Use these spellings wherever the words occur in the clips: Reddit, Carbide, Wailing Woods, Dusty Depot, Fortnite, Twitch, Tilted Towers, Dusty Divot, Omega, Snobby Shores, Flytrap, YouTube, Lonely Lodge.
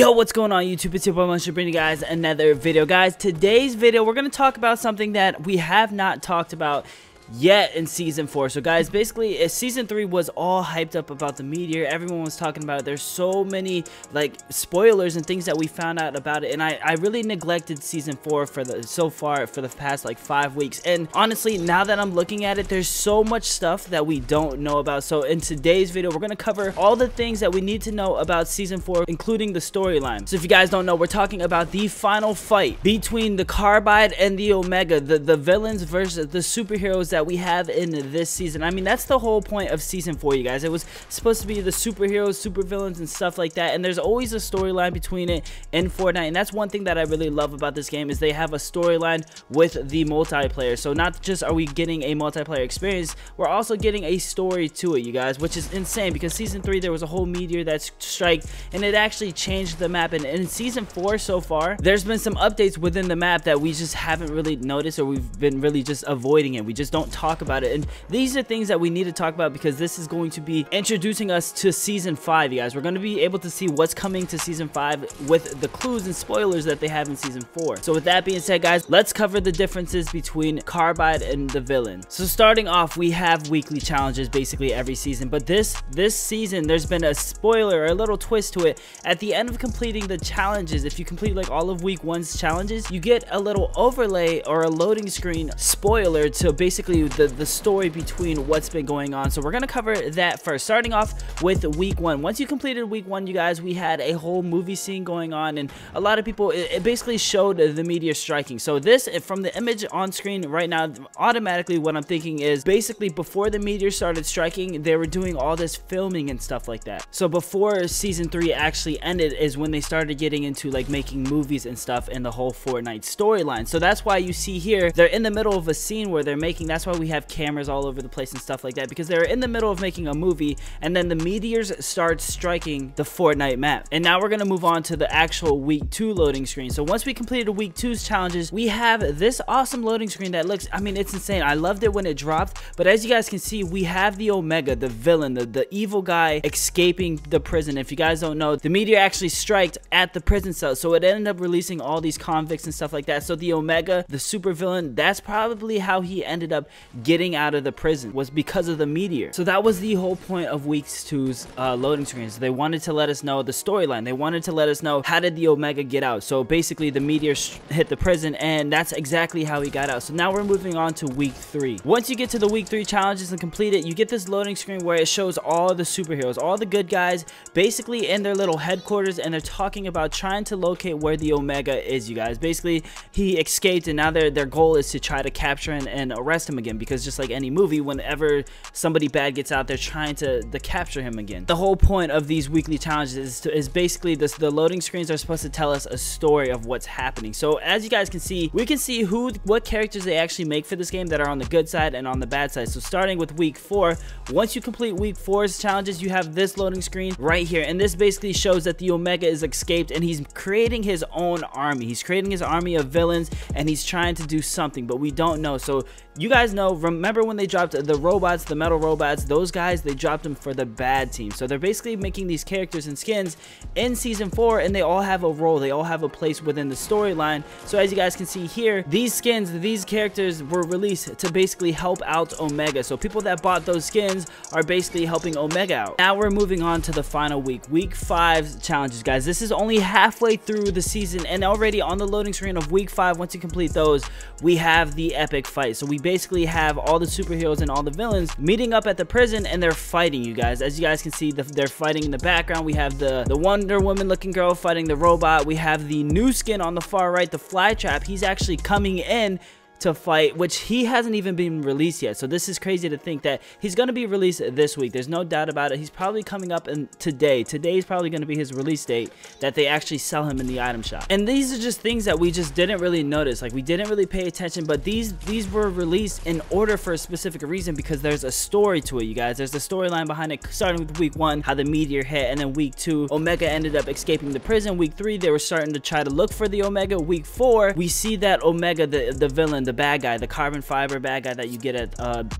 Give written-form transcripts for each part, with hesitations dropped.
Yo, what's going on YouTube? It's your boy Munch, bringing you guys another video. Guys, today's video we're going to talk about something that we have not talked about yet in season 4. So guys, basically season 3 was all hyped up about the meteor. Everyone was talking about it. There's so many like spoilers and things that we found out about it, and I really neglected season 4 so far for the past like 5 weeks. And honestly, now that I'm looking at it, there's so much stuff that we don't know about. So in today's video, we're going to cover all the things that we need to know about season 4, including the storyline. So if you guys don't know, we're talking about the final fight between the Carbide and the Omega, the villains versus the superheroes that we have in this season. I mean, that's the whole point of season 4, you guys. It was supposed to be the superheroes, super villains, and stuff like that, and there's always a storyline between it and Fortnite. And that's one thing that I really love about this game, is they have a storyline with the multiplayer. So not just are we getting a multiplayer experience, we're also getting a story to it, you guys, which is insane, because season 3 there was a whole meteor that struck and it actually changed the map. And in season 4 so far, there's been some updates within the map that we just haven't really noticed, or we've been really just avoiding it. We just don't talk about it, and these are things that we need to talk about, because this is going to be introducing us to season 5, you guys. We're going to be able to see what's coming to season 5 with the clues and spoilers that they have in season 4. So with that being said, guys, let's cover the differences between Carbide and the villain. So starting off, we have weekly challenges basically every season, but this season there's been a spoiler or a little twist to it. At the end of completing the challenges, if you complete like all of week 1's challenges, you get a little overlay or a loading screen spoiler to basically the story between what's been going on. So we're going to cover that first, starting off with week 1. Once you completed week 1, you guys, we had a whole movie scene going on, and a lot of people, it basically showed the meteor striking. So this, from the image on screen right now, automatically what I'm thinking is basically before the meteor started striking, they were doing all this filming and stuff like that. So before season 3 actually ended is when they started getting into like making movies and stuff in the whole Fortnite storyline. So that's why you see here they're in the middle of a scene where they're making that. That's why we have cameras all over the place and stuff like that, because they're in the middle of making a movie, and then the meteors start striking the Fortnite map. And now we're going to move on to the actual week 2 loading screen. So once we completed week 2's challenges, we have this awesome loading screen that looks, I mean, it's insane. I loved it when it dropped, but as you guys can see, we have the Omega, the villain, the evil guy escaping the prison. If you guys don't know, the meteor actually striked at the prison cell, so it ended up releasing all these convicts and stuff like that. So the Omega, the super villain, that's probably how he ended up getting out of the prison, was because of the meteor. So that was the whole point of week 2's loading screens. They wanted to let us know the storyline. They wanted to let us know, how did the Omega get out? So basically the meteor hit the prison, and that's exactly how he got out. So now we're moving on to week 3. Once you get to the week 3 challenges and complete it, you get this loading screen where it shows all the superheroes, all the good guys, basically in their little headquarters, and they're talking about trying to locate where the Omega is, you guys. Basically he escaped, and now their goal is to try to capture him and arrest him again, because just like any movie, whenever somebody bad gets out, they're trying to capture him again. The whole point of these weekly challenges is basically this: the loading screens are supposed to tell us a story of what's happening. So as you guys can see, we can see what characters they actually make for this game that are on the good side and on the bad side. So starting with week 4, once you complete week 4's challenges, you have this loading screen right here, and this basically shows that the Omega is escaped, and he's creating his own army. He's creating his army of villains, and he's trying to do something, but we don't know. So you guys know, remember when they dropped the robots, the metal robots, those guys, they dropped them for the bad team. So they're basically making these characters and skins in season 4, and they all have a role, they all have a place within the storyline. So as you guys can see here, these skins, these characters were released to basically help out Omega. So people that bought those skins are basically helping Omega out. Now we're moving on to the final week, week 5's challenges, guys. This is only halfway through the season, and already on the loading screen of week 5, once you complete those, we have the epic fight. So we basically have all the superheroes and all the villains meeting up at the prison, and they're fighting, you guys. As you guys can see, they're fighting in the background. We have the Wonder Woman looking girl fighting the robot. We have the new skin on the far right, the Flytrap. He's actually coming in to fight, which he hasn't even been released yet. So this is crazy to think that he's going to be released this week. There's no doubt about it. He's probably coming up in today. Today's probably going to be his release date that they actually sell him in the item shop. And these are just things that we just didn't really notice. Like, we didn't really pay attention, but these were released in order for a specific reason, because there's a story to it, you guys. There's the storyline behind it, starting with week 1, how the meteor hit, and then week 2, Omega ended up escaping the prison. Week 3, they were starting to try to look for the Omega. Week 4, we see that Omega, the villain, the bad guy, the carbon fiber bad guy that you get at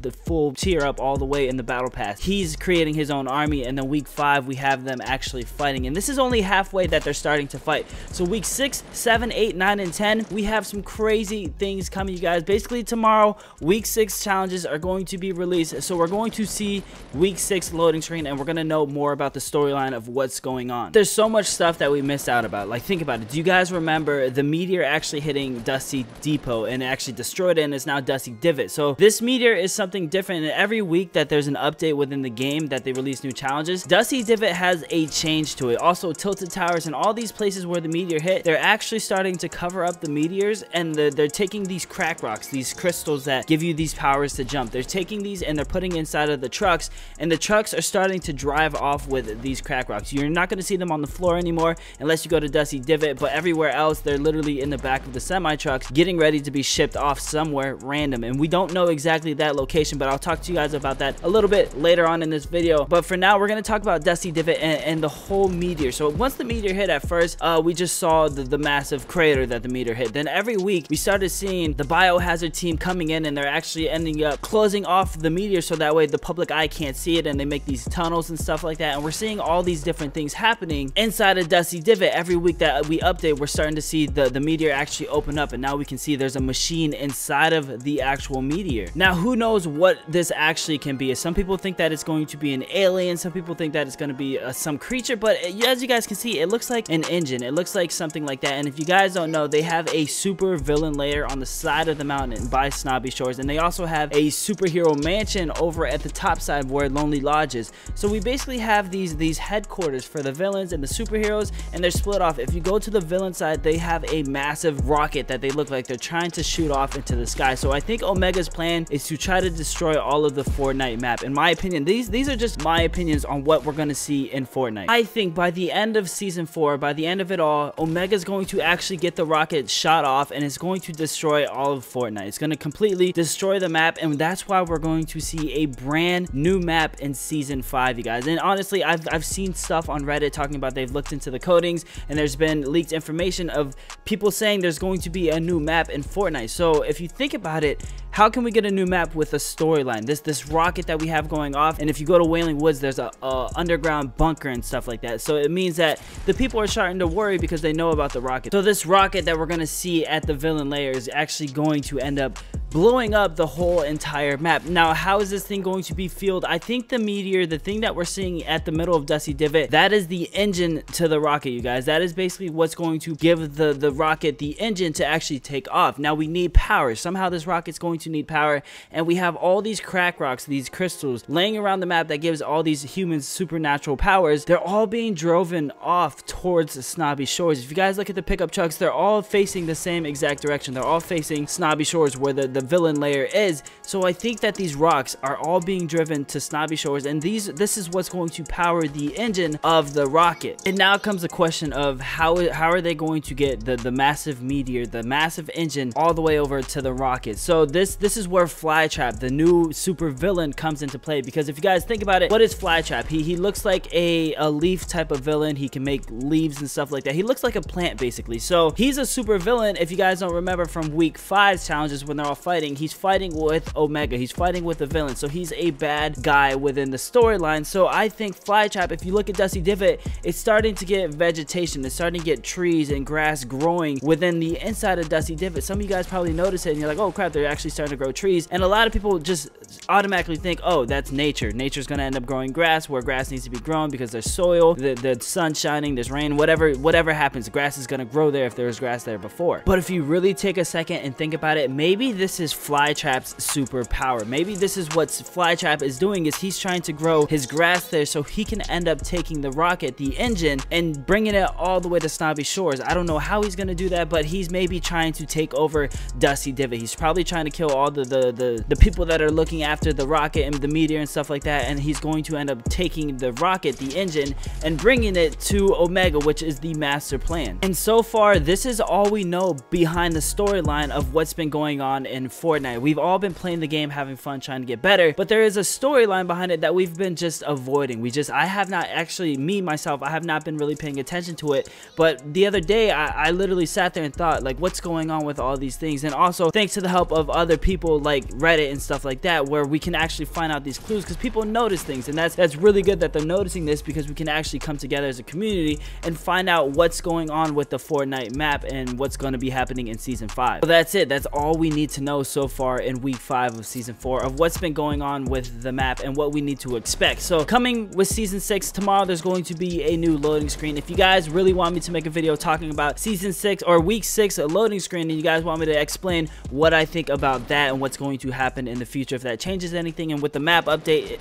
the full tier up all the way in the battle pass. He's creating his own army, and then week 5 we have them actually fighting, and this is only halfway that they're starting to fight. So weeks 6, 7, 8, 9, and 10 we have some crazy things coming, you guys. Basically tomorrow week 6 challenges are going to be released, so we're going to see week 6 loading screen, and we're going to know more about the storyline of what's going on. There's so much stuff that we missed out about. Like, think about it. Do you guys remember the meteor actually hitting Dusty Depot and actually destroyed it, and it's now Dusty Divot? So this meteor is something different, and every week that there's an update within the game that they release new challenges, Dusty Divot has a change to it. Also Tilted Towers and all these places where the meteor hit, they're actually starting to cover up the meteors, and they're taking these crack rocks, these crystals that give you these powers to jump. They're taking these and they're putting inside of the trucks, and the trucks are starting to drive off with these crack rocks. You're not going to see them on the floor anymore unless you go to Dusty Divot, but everywhere else they're literally in the back of the semi trucks getting ready to be shipped off somewhere random, and we don't know exactly that location, but I'll talk to you guys about that a little bit later on in this video. But for now, we're going to talk about Dusty Divot and the whole meteor. So once the meteor hit, at first we just saw the massive crater that the meteor hit. Then every week we started seeing the biohazard team coming in, and they're actually ending up closing off the meteor so that way the public eye can't see it, and they make these tunnels and stuff like that. And we're seeing all these different things happening inside of Dusty Divot. Every week that we update, we're starting to see the meteor actually open up, and now we can see there's a machine inside of the actual meteor. Now who knows what this actually can be. Some people think that it's going to be an alien, some people think that it's going to be some creature, but as you guys can see, it looks like an engine, it looks like something like that. And if you guys don't know, they have a super villain lair on the side of the mountain by Snobby Shores, and they also have a superhero mansion over at the top side where Lonely Lodge is. So we basically have these headquarters for the villains and the superheroes, and they're split off. If you go to the villain side, they have a massive rocket that they look like they're trying to shoot off into the sky. So I think Omega's plan is to try to destroy all of the Fortnite map. In my opinion, these are just my opinions on what we're going to see in Fortnite. I think by the end of season 4, by the end of it all, Omega's going to actually get the rocket shot off, and it's going to destroy all of Fortnite. It's going to completely destroy the map, and that's why we're going to see a brand new map in season 5, you guys. And honestly, I've seen stuff on Reddit talking about they've looked into the codings, and there's been leaked information of people saying there's going to be a new map in Fortnite. So if you think about it, how can we get a new map with a storyline? This rocket that we have going off, and if you go to Wailing Woods, there's a underground bunker and stuff like that. So it means that the people are starting to worry because they know about the rocket. So this rocket that we're going to see at the villain lair is actually going to end up blowing up the whole entire map. Now, how is this thing going to be fueled? I think the meteor, the thing that we're seeing at the middle of Dusty Divot, that is the engine to the rocket, you guys. That is basically what's going to give the rocket the engine to actually take off. Now we need power. Somehow this rocket's going to need power, and we have all these crack rocks, these crystals laying around the map that gives all these humans supernatural powers. They're all being driven off towards Snobby Shores. If you guys look at the pickup trucks, they're all facing the same exact direction. They're all facing Snobby Shores where the villain lair is. So I think that these rocks are all being driven to Snobby Shores, and this is what's going to power the engine of the rocket. And now comes the question of how are they going to get the massive meteor, the massive engine, all the way over to the rocket? So this is where Flytrap, the new super villain, comes into play, because if you guys think about it, what is Flytrap? He looks like a leaf type of villain. He can make leaves and stuff like that. He looks like a plant basically. So he's a super villain. If you guys don't remember from week 5 challenges when they're all fighting, he's fighting with Omega, he's fighting with the villain. So he's a bad guy within the storyline. So I think Flytrap, if you look at Dusty Divot, it's starting to get vegetation, it's starting to get trees and grass growing within the inside of Dusty Divot. Some of you guys probably notice it and you're like, oh crap, they're actually starting to grow trees. And a lot of people just automatically think, oh, that's nature. Nature's gonna end up growing grass where grass needs to be grown because there's soil, the sun shining, there's rain, whatever happens, grass is gonna grow there if there was grass there before. But if you really take a second and think about it, maybe this is Flytrap's superpower. Maybe this is what Flytrap is doing, is he's trying to grow his grass there so he can end up taking the rocket, the engine, and bringing it all the way to Snobby Shores. I don't know how he's gonna do that, but he's maybe trying to take over Dusty Divot. He's probably trying to kill all the people that are looking chasing after the rocket and the meteor and stuff like that, and he's going to end up taking the rocket, the engine, and bringing it to Omega, which is the master plan. And so far, this is all we know behind the storyline of what's been going on in Fortnite. We've all been playing the game, having fun, trying to get better, but there is a storyline behind it that we've been just avoiding. I have not actually, I have not been really paying attention to it, but the other day I literally sat there and thought, like, what's going on with all these things? And also thanks to the help of other people like Reddit and stuff like that, where we can actually find out these clues, because people notice things, and that's really good that they're noticing this, because we can actually come together as a community and find out what's going on with the Fortnite map and what's going to be happening in season 5. So that's it. That's all we need to know so far in week 5 of season 4 of what's been going on with the map and what we need to expect. So coming with season 6 tomorrow, there's going to be a new loading screen. If you guys really want me to make a video talking about season 6 or week 6 a loading screen, and you guys want me to explain what I think about that and what's going to happen in the future, if that changes anything, and with the map update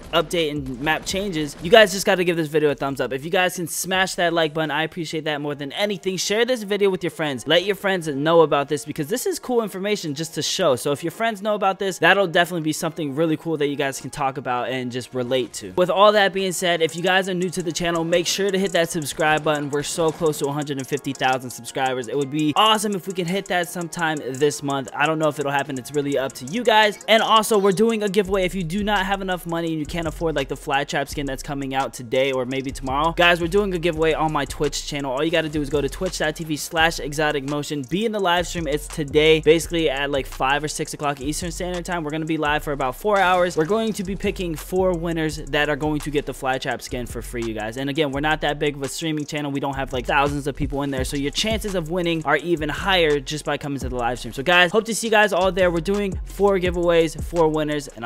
and map changes, you guys just got to give this video a thumbs up. If you guys can smash that like button, I appreciate that more than anything. Share this video with your friends. Let your friends know about this, because this is cool information just to show. So if your friends know about this, that'll definitely be something really cool that you guys can talk about and just relate to. With all that being said, if you guys are new to the channel, make sure to hit that subscribe button. We're so close to 150,000 subscribers. It would be awesome if we can hit that sometime this month. I don't know if it'll happen. It's really up to you guys. And also, we're doing a giveaway. If you do not have enough money and you can't afford like the Flytrap skin that's coming out today or maybe tomorrow, guys, we're doing a giveaway on my Twitch channel. All you got to do is go to twitch.tv/exoticmotion, be in the live stream. It's today, basically at like 5 or 6 o'clock Eastern Standard Time. We're going to be live for about 4 hours. We're going to be picking 4 winners that are going to get the Flytrap skin for free, you guys. And again, we're not that big of a streaming channel. We don't have like thousands of people in there, so your chances of winning are even higher just by coming to the live stream. So guys, hope to see you guys all there. We're doing 4 giveaways, 4 winners, and